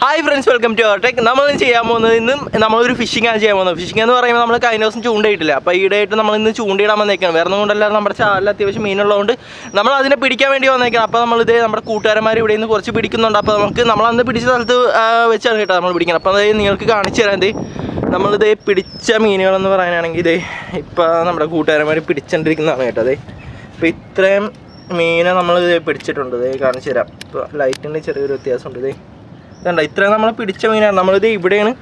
Hi friends, welcome to our tech. Fishing and we kind of chundate. Then I try to pitch in a number of the Ibidin.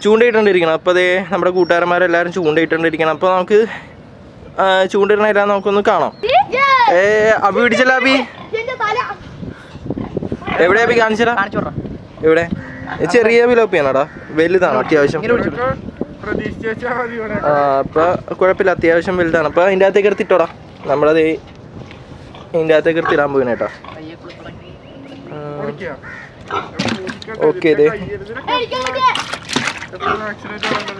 Chundate and Rigan up there, number of Gutar Maryland, Chundate and Rigan upon Chundate and Okonukano. Eh, Abu Dilabi every day began. It's a real opinion. Well done, Tiasham will done up in the Titora. Number of the India Tiger Tirambuinata. Okay, there.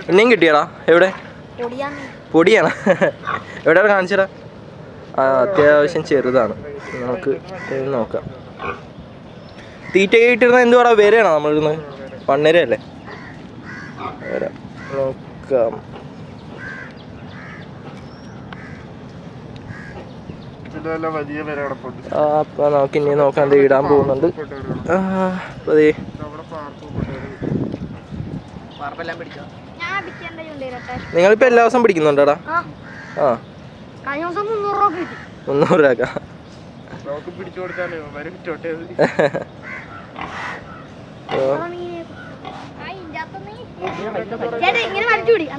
Ningetira, every Podiana. What are the answer? That's the Gorti. It taken up. And then okay, but yeah,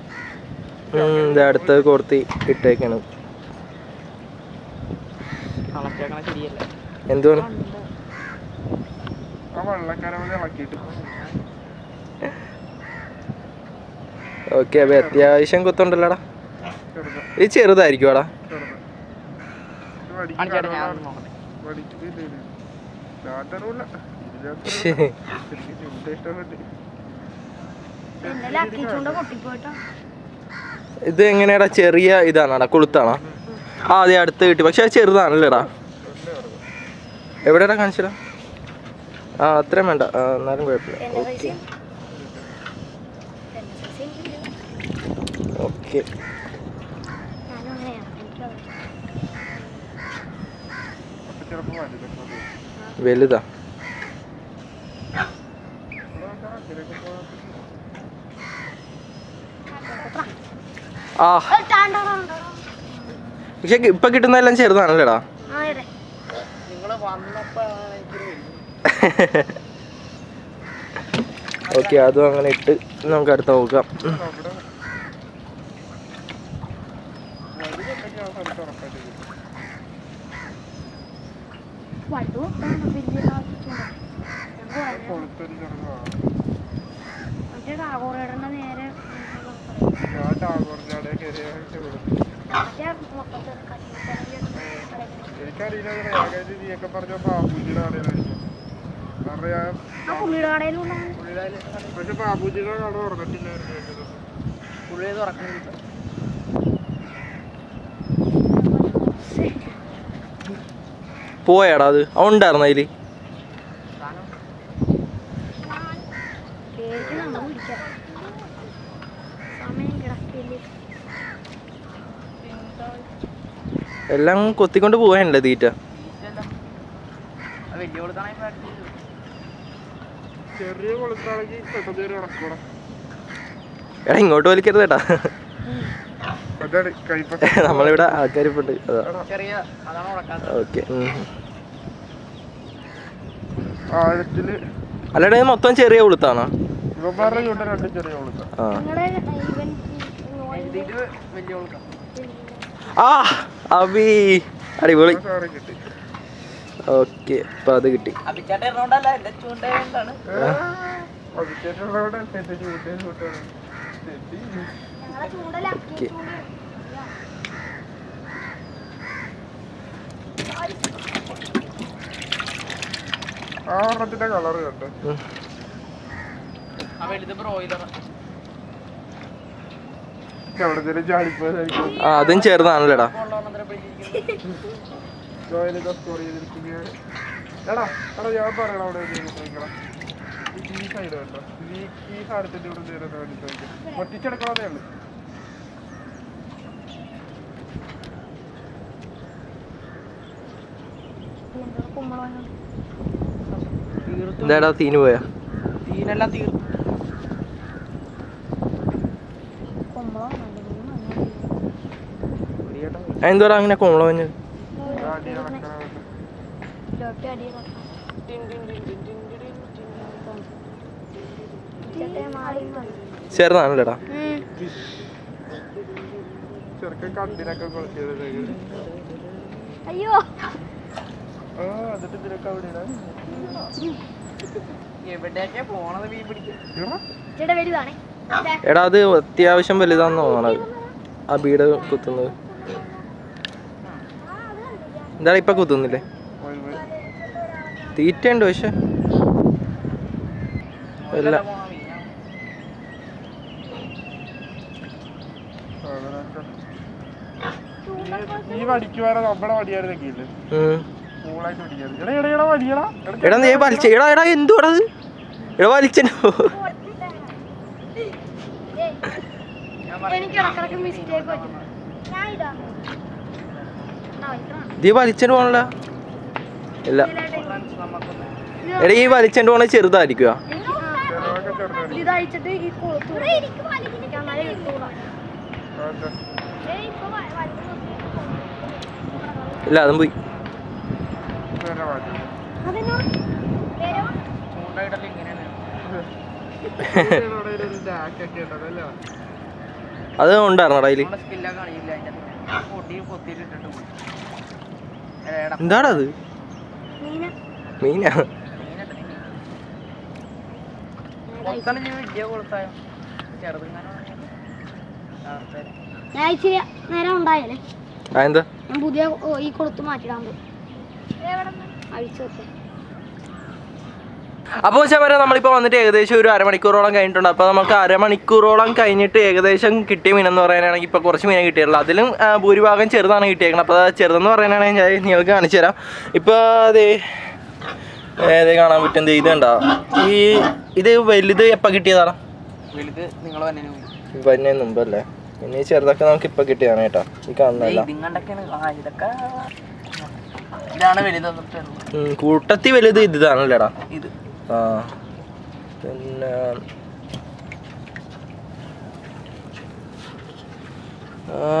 I shan't go on the ladder. It's here that you are. This is a cherry. This is a Kulutana. Ah, they are 30. But she is a cherry. Every day, I consider. Ah, tremenda. Okay. Velida. Ah, packet and island chair. Okay, I don't want it to not get over. Long Coticondo and Ladita. I will do the night. എടാ ഇങ്ങോട്ട് വലിക്കരുത് കേട്ടാ. നമ്മളിവിടെ ആൾക്കാർ ഇപ്പോണ്ട്. Okay അല്ലടാ ഇത് മൊത്തം ചെറിയ കൊളുത്താണോ? ആ അബി അടിപൊളി. ഓക്കെ ഇപ്പൊ അത് കിട്ടി. കളർ കണ്ടു അതും ചേർന്നാണല്ലോടാ. എന്താടാ തീന് പോയാ? തീനെല്ലാം തീർന്നു. എന്തോടാ അങ്ങനെ കോമള പറഞ്ഞത്? ചേർന്നാണല്ലേടാ. അയ്യോ എടാ അത് അത്യാവശ്യം വലുതാന്ന് തോന്നണത് ആ ബീഡ് കുത്തുന്നത്. എന്താ ഇപ്പൊ കുത്തുന്നില്ലേ? തീറ്റ ഉണ്ട് പക്ഷെ വലിച്ചോണ ചെറുതായിരിക്കും. ഇല്ല അതും പോയി. അത് ഉണ്ടായിരുന്നോ അതില്? എന്താണത്? മീനാ. എന്താ പുതിയ ഈ കൊളുത്ത് മാറ്റിടാൻ പോയി. അപ്പോൾ ശബര നമ്മളിപ്പോൾ വന്നിട്ട് ഏകദേശം ഒരു അരമണിക്കൂറോളം കഴിഞ്ഞിട്ടുണ്ട്. അപ്പോൾ നമുക്ക് അരമണിക്കൂറോളം കഴിഞ്ഞിട്ട് ഏകദേശം കിട്ടിയ മീനെന്ന് പറയാനാണെങ്കിൽ ഇപ്പോൾ കുറച്ച് മീനെ കിട്ടിയുള്ളൂ. അതിലും ഭൂരിഭാഗം ചെറുതാണ് കിട്ടിയേക്കുന്നത്. അപ്പോൾ ചെറുതെന്ന് പറയാനാണെങ്കിൽ ഞാൻ നിങ്ങൾക്ക് കാണിച്ചു തരാം. ഇപ്പോൾ അതേ ഏത് കാണാൻ പറ്റുന്നത് ഇത് കണ്ടോ? ഈ ഇത് വലുത് എപ്പോൾ കിട്ടിയതാണ്? വലുത് നിങ്ങൾ വന്നതിന് മുമ്പല്ലേ? പിന്നെ ഈ ചെറുതൊക്കെ നമുക്ക് ഇപ്പം കിട്ടിയതാണ് കേട്ടോ. ഈ കാണുന്നതല്ല കൂട്ടത്തി വലുത് ഇതാണല്ലേടാ ഇത്. ആ പിന്നെ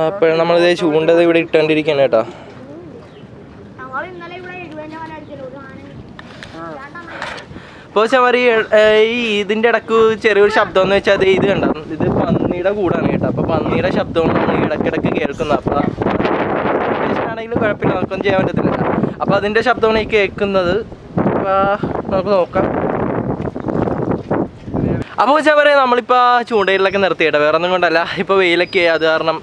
ഇപ്പോഴും നമ്മളിത് ചൂണ്ടത് ഇവിടെ ഇട്ടോണ്ടിരിക്കുകയാണ് കേട്ടോ. ഇപ്പോൾ ചമരി ഈ ഇതിൻ്റെ ഇടയ്ക്ക് ചെറിയൊരു ശബ്ദം എന്ന് വെച്ചാൽ അത് ഇത് കണ്ടോ? ഇത് പന്നിയുടെ കൂടാണ് കേട്ടോ. അപ്പോൾ പന്നിയുടെ ശബ്ദമാണ് ഇടയ്ക്കിടയ്ക്ക് കേൾക്കുന്നത്. അപ്പോൾ ആണെങ്കിലും കുഴപ്പമില്ല, നമുക്കൊന്നും ചെയ്യാൻ പറ്റത്തില്ല. അപ്പോൾ അതിൻ്റെ ശബ്ദമാണ് ഈ കേൾക്കുന്നത്. നമുക്ക് നോക്കാം. അപ്പോൾ വെച്ചാൽ പറയാം നമ്മളിപ്പോൾ ചൂണ്ടയിലൊക്കെ നിർത്തി കേട്ടോ. വേറെ ഒന്നും കൊണ്ടല്ല, ഇപ്പോൾ വെയിലൊക്കെ അത് കാരണം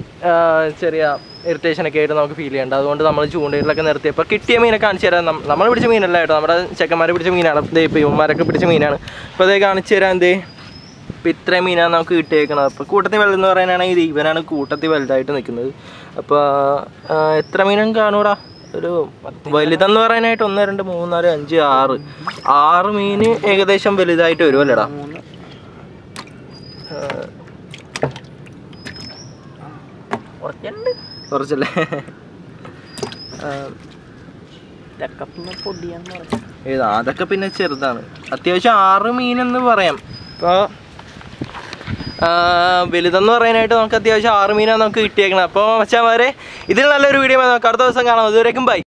ചെറിയ ഇറിറ്റേഷനൊക്കെ ആയിട്ട് നമുക്ക് ഫീൽ ചെയ്യേണ്ട. അതുകൊണ്ട് നമ്മൾ ചൂണ്ടയിലൊക്കെ നിർത്തി. അപ്പോൾ കിട്ടിയ മീനെ കാണിച്ചു തരാം. നമ്മൾ പിടിച്ച മീനല്ല കേട്ടോ, നമ്മുടെ ചെക്കന്മാരെ പിടിച്ച മീനാണ്. ദേ ഇപ്പോൾ ഇവന്മാരൊക്കെ പിടിച്ച മീനാണ്. അപ്പോൾ അതേ കാണിച്ചു തരാം. എന്തേ ഇപ്പോൾ ഇത്രയും മീനാണ് നമുക്ക് കിട്ടിയേക്കുന്നത്. അപ്പോൾ കൂട്ടത്തിൽ വലുതെന്ന് പറയാനാണെങ്കിൽ ഇവനാണ് കൂട്ടത്തിൽ വലുതായിട്ട് നിൽക്കുന്നത്. അപ്പോൾ എത്ര മീനും കാണൂടാ? ഒരു വലുതെന്ന് പറയാനായിട്ട് 1, 2, 3, 4, 5, 6 മീന് ഏകദേശം വലുതായിട്ട് വരുമല്ലേടാ? കുറച്ചല്ലേ? അതൊക്കെ പിന്നെ ചെറുതാണ്. അത്യാവശ്യം 6 മീനെന്ന് പറയാം. അപ്പോൾ വലുതെന്ന് പറയാനായിട്ട് നമുക്ക് അത്യാവശ്യം 6 മീനാണ് നമുക്ക് കിട്ടിയേക്കണം. അപ്പോൾ മച്ചാന്മാരെ ഇതിൽ നല്ലൊരു വീഡിയോ നമുക്ക് അടുത്ത ദിവസം കാണാം. അതുവരേക്കും ബൈ.